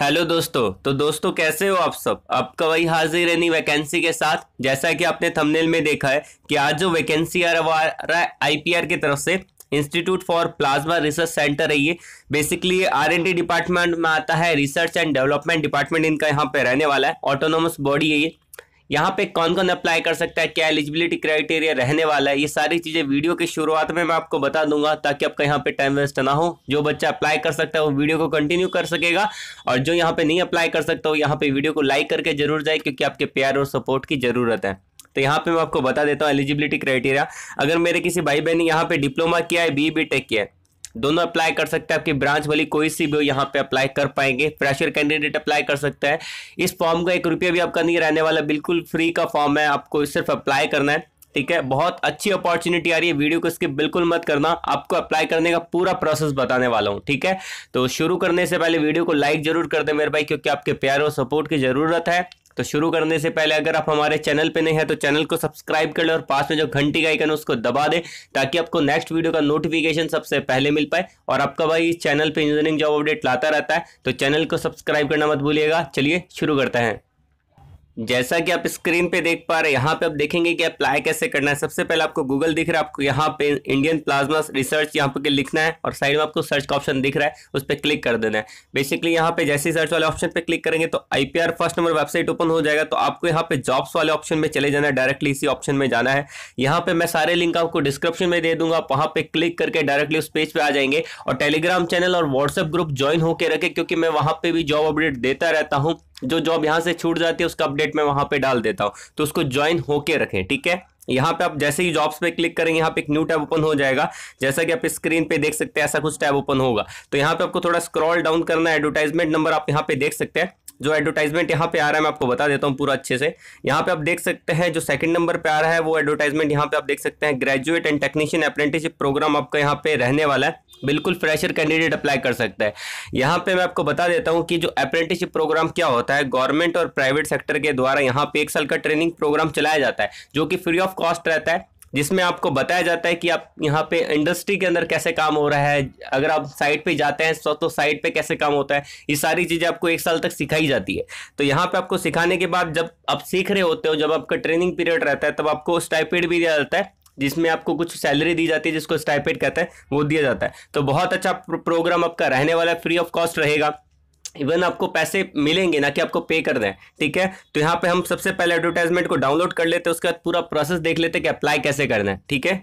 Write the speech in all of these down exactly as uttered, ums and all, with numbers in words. Hello दोस्तों। तो दोस्तों कैसे हो आप सब। आपका वही हाजिर है नई वैकेंसी के साथ। जैसा कि आपने थंबनेल में देखा है कि आज जो वैकेंसी आ रहा है आईपीआर की तरफ से, institute for plasma research centre है। ये basically R n D department में आता है, रिसर्च एंड डेवलपमेंट डिपार्टमेंट इनका यहाँ पे रहने वाला है। ऑटोनोमस बॉडी है ये। यहाँ पे कौन कौन अप्लाई कर सकता है, क्या एलिजिबिलिटी क्राइटेरिया रहने वाला है, ये सारी चीज़ें वीडियो की शुरुआत में मैं आपको बता दूंगा ताकि आपका यहाँ पे टाइम वेस्ट ना हो। जो बच्चा अप्लाई कर सकता है वो वीडियो को कंटिन्यू कर सकेगा, और जो यहाँ पे नहीं अप्लाई कर सकता वो यहाँ पे वीडियो को लाइक करके जरूर जाए, क्योंकि आपके प्यार और सपोर्ट की ज़रूरत है। तो यहाँ पे मैं आपको बता देता हूँ एलिजिबिलिटी क्राइटेरिया। अगर मेरे किसी भाई बहन ने यहाँ पे डिप्लोमा किया है, बी बी टेक किया है, दोनों अप्लाई कर सकते हैं। आपकी ब्रांच वाली कोई सी भी हो यहाँ पे अप्लाई कर पाएंगे। फ्रेशर कैंडिडेट अप्लाई कर सकता है। इस फॉर्म का एक रुपया भी आपका नहीं रहने वाला, बिल्कुल फ्री का फॉर्म है, आपको सिर्फ अप्लाई करना है। ठीक है, बहुत अच्छी अपॉर्चुनिटी आ रही है। वीडियो को स्किप बिल्कुल मत करना, आपको अप्लाई करने का पूरा प्रोसेस बताने वाला हूँ। ठीक है, तो शुरू करने से पहले वीडियो को लाइक जरूर कर दे मेरे भाई, क्योंकि आपके प्यार और सपोर्ट की ज़रूरत है। तो शुरू करने से पहले अगर आप हमारे चैनल पे नए हैं तो चैनल को सब्सक्राइब कर लें, और पास में जो घंटी का आइकन है उसको दबा दें ताकि आपको नेक्स्ट वीडियो का नोटिफिकेशन सबसे पहले मिल पाए। और आपका भाई इस चैनल पे इंजीनियरिंग जॉब अपडेट लाता रहता है, तो चैनल को सब्सक्राइब करना मत भूलिएगा। चलिए शुरू करते हैं। जैसा कि आप स्क्रीन पे देख पा रहे हैं, यहाँ पे आप देखेंगे कि अप्लाई कैसे करना है। सबसे पहले आपको गूगल दिख रहा है, आपको यहाँ पे इंडियन प्लाज्मा रिसर्च यहाँ पे लिखना है, और साइड में आपको सर्च का ऑप्शन दिख रहा है, उस पर क्लिक कर देना है। बेसिकली यहाँ पे जैसे ही सर्च वाले ऑप्शन पे क्लिक करेंगे तो IPR first number website open हो जाएगा। तो आपको यहाँ पे जॉब्स वाले ऑप्शन में चले जाना है, डायरेक्टली इसी ऑप्शन में जाना है। यहाँ पे मैं सारे लिंक आपको डिस्क्रिप्शन में दे दूंगा, आप वहाँ पे क्लिक करके डायरेक्टली उस पेज पे आ जाएंगे। और टेलीग्राम चैनल और व्हाट्सएप ग्रुप ज्वाइन होकर रखें, क्योंकि मैं वहाँ पे भी जॉब अपडेट देता रहता हूँ। जो जॉब यहाँ से छूट जाती है उसका अपडेट मैं वहाँ पे डाल देता हूँ, तो उसको ज्वाइन होके रखें। ठीक है, यहाँ पे आप जैसे ही जॉब्स पे क्लिक करेंगे यहाँ पे एक न्यू टैब ओपन हो जाएगा। जैसा कि आप स्क्रीन पे देख सकते हैं, ऐसा कुछ टैब ओपन होगा। तो यहाँ पे आपको थोड़ा स्क्रॉल डाउन करना है। एडवर्टाइजमेंट नंबर आप यहाँ पे देख सकते हैं। जो एडवर्टाइजमेंट यहाँ पे आ रहा है मैं आपको बता देता हूँ पूरा अच्छे से। यहाँ पे आप देख सकते हैं जो सेकंड नंबर पे आ रहा है वो एडवर्टाइजमेंट यहाँ पे आप देख सकते हैं। Graduate and technician apprenticeship program आपका यहाँ पे रहने वाला है। बिल्कुल फ्रेशर कैंडिडेट अप्लाई कर सकता है। यहाँ पे मैं आपको बता देता हूँ कि जो अप्रेंटिसशिप प्रोग्राम क्या होता है, गवर्नमेंट और प्राइवेट सेक्टर के द्वारा यहाँ पे एक साल का ट्रेनिंग प्रोग्राम चलाया जाता है, जो कि फ्री ऑफ कॉस्ट रहता है, जिसमें आपको बताया जाता है कि आप यहाँ पे इंडस्ट्री के अंदर कैसे काम हो रहा है, अगर आप साइट पे जाते हैं तो साइट पे कैसे काम होता है, ये सारी चीज़ें आपको एक साल तक सिखाई जाती है। तो यहाँ पे आपको सिखाने के बाद जब आप सीख रहे होते हो, जब आपका ट्रेनिंग पीरियड रहता है, तब आपको स्टाइपेंड भी दिया जाता है, जिसमें आपको कुछ सैलरी दी जाती है, जिसको स्टाइपेंड कहते हैं, वो दिया जाता है। तो बहुत अच्छा प्रोग्राम आपका रहने वाला है, फ्री ऑफ कॉस्ट रहेगा। इवन आपको पैसे मिलेंगे, ना कि आपको पे करना है। ठीक है, तो यहाँ पे हम सबसे पहले एडवर्टाइजमेंट को डाउनलोड कर लेते हैं, उसके बाद पूरा प्रोसेस देख लेते हैं कि अप्लाई कैसे करना है। ठीक है,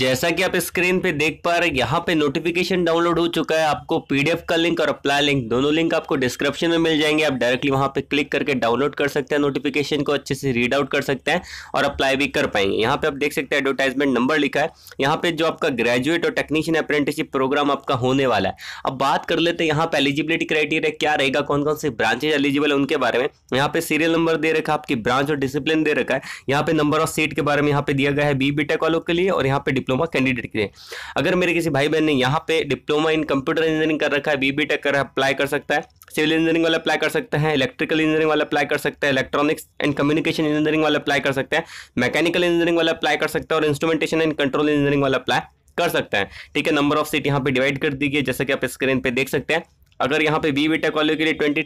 जैसा कि आप स्क्रीन पे देख पा रहे हैं, यहाँ पे नोटिफिकेशन डाउनलोड हो चुका है। आपको पीडीएफ का लिंक और अप्लाई लिंक, दोनों लिंक आपको डिस्क्रिप्शन में मिल जाएंगे। आप डायरेक्टली वहाँ पे क्लिक करके डाउनलोड कर सकते हैं, नोटिफिकेशन को अच्छे से रीड आउट कर सकते हैं और अप्लाई भी कर पाएंगे। यहाँ पे आप देख सकते हैं एडवर्टाइजमेंट नंबर लिखा है। यहाँ पे जो आपका ग्रेजुएट और टेक्नीशियन अप्रेंटिसशिप प्रोग्राम आपका होने वाला है। अब बात कर लेते हैं यहाँ पे एलिजिबिलिटी क्राइटेरिया क्या रहेगा, कौन कौन सी ब्रांचेज एलिजिबल है उनके बारे में। यहाँ पे सीरियल नंबर दे रखा है, आपकी ब्रांच और डिसिप्लिन दे रखा है। यहाँ पे नंबर ऑफ सीट के बारे में यहाँ पे दिया गया है, बी बी टेक वालों के लिए और यहाँ पे डिप्लोमा कैंडिडेट के लिए। अगर मेरे किसी भाई बहन ने यहाँ पे डिप्लोमा इन कंप्यूटर इंजीनियरिंग कर रखा है, बीबी टेक कर अप्लाई कर सकता है। सिविल इंजीनियरिंग वाला अप्लाई कर सकते हैं, इलेक्ट्रिकल इंजीनियरिंग वाला अप्लाई कर सकते हैं, इलेक्ट्रॉनिक्स एंड कम्युनिकेशन इंजीनियरिंग वाला अप्लाई कर सकते हैं, मैकेनिकल इंजीनियरिंग वाला अप्लाई कर सकता है, और इंस्ट्रूमेंटेशन एंड कंट्रोल इंजीनियरिंग वाला अप्लाई कर सकते हैं। ठीक है, नंबर ऑफ सीट यहाँ पे डिवाइड कर दीजिए, जैसा कि आप स्क्रीन पे देख सकते हैं। अगर यहाँ पे बीबी टेक वालों के लिए ट्वेंटी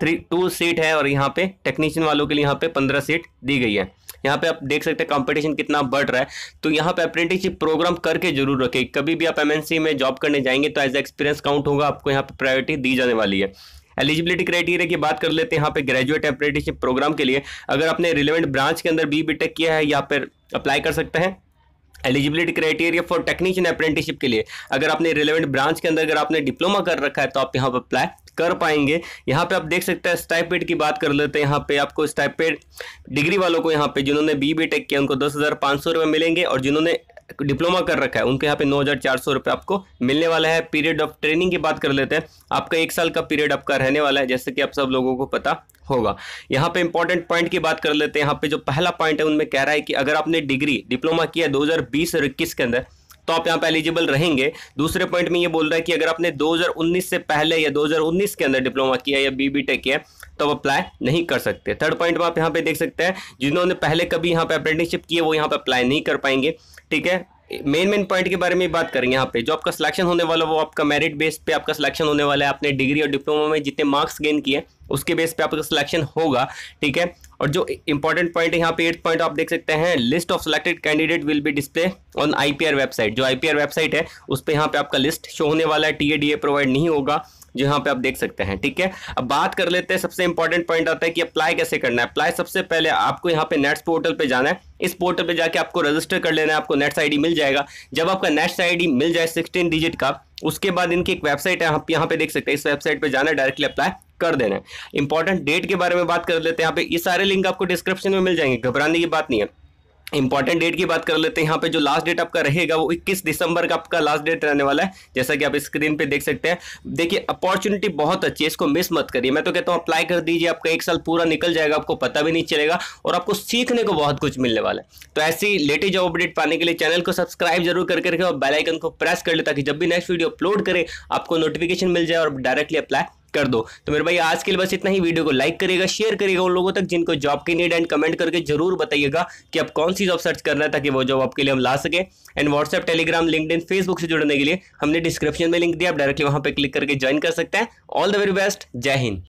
थ्री टू सीट है, और यहाँ पे टेक्नीशियन वालों के लिए यहाँ पे पंद्रह सीट दी गई है। यहाँ पे आप देख सकते हैं कंपटीशन कितना बढ़ रहा है। तो यहाँ पे अप्रेंटिसशिप प्रोग्राम करके जरूर रखें। कभी भी आप एमएनसी में जॉब करने जाएंगे तो एज एक्सपीरियंस काउंट होगा, आपको यहाँ पे प्रायोरिटी दी जाने वाली है। एलिजिबिलिटी क्राइटेरिया की बात कर लेते हैं। यहाँ पे ग्रेजुएट अप्रेंटिसशिप प्रोग्राम के लिए अगर आपने रिलेवेंट ब्रांच के अंदर बी बी टेक किया है, यहाँ पर अप्लाई कर सकते हैं। Eligibility criteria for technician apprenticeship के लिए अगर आपने रिलेवेंट ब्रांच के अंदर अगर आपने डिप्लोमा कर रखा है तो आप यहाँ पर अप्लाई कर पाएंगे। यहाँ पे आप देख सकते हैं स्टाइपेंड की बात कर लेते हैं। यहाँ पे आपको स्टाइपेंड डिग्री वालों को यहाँ पे जिन्होंने बी बी टेक किया उनको दस हज़ार पाँच सौ रुपये मिलेंगे, और जिन्होंने डिप्लोमा कर रखा है उनको यहाँ पे नौ हज़ार चार सौ रुपये आपको मिलने वाला है। पीरियड ऑफ ट्रेनिंग की बात कर लेते हैं। आपका एक साल का पीरियड आपका रहने वाला है, जैसे कि आप सब लोगों को पता होगा। यहाँ पे इंपॉर्टेंट पॉइंट की बात कर लेते हैं। यहाँ पे जो पहला पॉइंट है उनमें कह रहा है कि अगर आपने डिग्री डिप्लोमा किया दो हज़ार बीस और इक्कीस के अंदर तो आप यहाँ पे एलिजिबल रहेंगे। दूसरे पॉइंट में ये बोल रहा है कि अगर आपने दो हज़ार उन्नीस से पहले या दो हज़ार उन्नीस के अंदर डिप्लोमा किया या बीबी टेक किया तो आप अप्लाई नहीं कर सकते। थर्ड पॉइंट में आप यहाँ पे देख सकते हैं जिन्होंने पहले कभी यहाँ पे अप्रेंटिसशिप किए वो यहाँ पे अप्लाई नहीं कर पाएंगे। ठीक है, मेन मेन पॉइंट के बारे में बात करेंगे। यहाँ पे जो आपका सिलेक्शन होने वाला है वो आपका मेरिट बेस पे आपका सिलेक्शन होने वाला है। आपने डिग्री और डिप्लोमा में जितने मार्क्स गेन किए उसके बेस पे आपका सिलेक्शन होगा, ठीक है। और जो इंपॉर्टेंट पॉइंट है यहाँ पे एट पॉइंट आप देख सकते हैं, list of selected candidate will be display on IPR website. जो आईपीआर वेबसाइट है उस पर यहाँ पे आपका लिस्ट शो होने वाला है, टीएडीए प्रोवाइड नहीं होगा, जो यहाँ पे आप देख सकते हैं, ठीक है। अब बात कर लेते हैं, सबसे इंपॉर्टेंट पॉइंट आता है कि अप्लाई कैसे करना है। अप्लाई सबसे पहले आपको यहाँ पे नेट्स पोर्टल पे जाना है, इस पोर्टल पे जाके आपको रजिस्टर कर लेना है, आपको नेट्स आईडी मिल जाएगा। जब आपका नेट्स आईडी मिल जाए सिक्सटीन डिजिट का, उसके बाद इनकी एक वेबसाइट है, आप यहाँ पे देख सकते हैं, इस वेबसाइट पे जाना है, डायरेक्टली अप्लाई कर देना है। इंपॉर्टेंट डेट के बारे में बात कर लेते हैं, यहाँ पे ये सारे लिंक आपको डिस्क्रिप्शन में मिल जाएंगे, घबराने की बात नहीं है। इंपॉर्टेंट डेट की बात कर लेते हैं, यहाँ पे जो लास्ट डेट आपका रहेगा वो इक्कीस दिसंबर का आपका लास्ट डेट रहने वाला है, जैसा कि आप स्क्रीन पे देख सकते हैं। देखिए अपॉर्चुनिटी बहुत अच्छी है, इसको मिस मत करिए। मैं तो कहता हूँ अप्लाई कर दीजिए, आपका एक साल पूरा निकल जाएगा, आपको पता भी नहीं चलेगा और आपको सीखने को बहुत कुछ मिलने वाला है। तो ऐसी लेटेस्ट जॉब अपडेट पाने के लिए चैनल को सब्सक्राइब जरूर करके रखें और बेल आइकन को प्रेस कर ले, ताकि जब भी नेक्स्ट वीडियो अपलोड करें आपको नोटिफिकेशन मिल जाए और डायरेक्टली अप्लाई कर दो। तो मेरे भाई आज के लिए बस इतना ही। वीडियो को लाइक करिएगा, शेयर करिएगा उन लोगों तक जिनको जॉब की नीड, एंड कमेंट करके जरूर बताइएगा कि आप कौन सी जॉब सर्च कर रहे हैं, ताकि वो जॉब आपके लिए हम ला सके। And WhatsApp, Telegram, LinkedIn, Facebook से जुड़ने के लिए हमने डिस्क्रिप्शन में लिंक दिया, आप डायरेक्टली वहां पर क्लिक करके ज्वाइन कर सकते हैं। ऑल द वेरी बेस्ट, जय हिंद।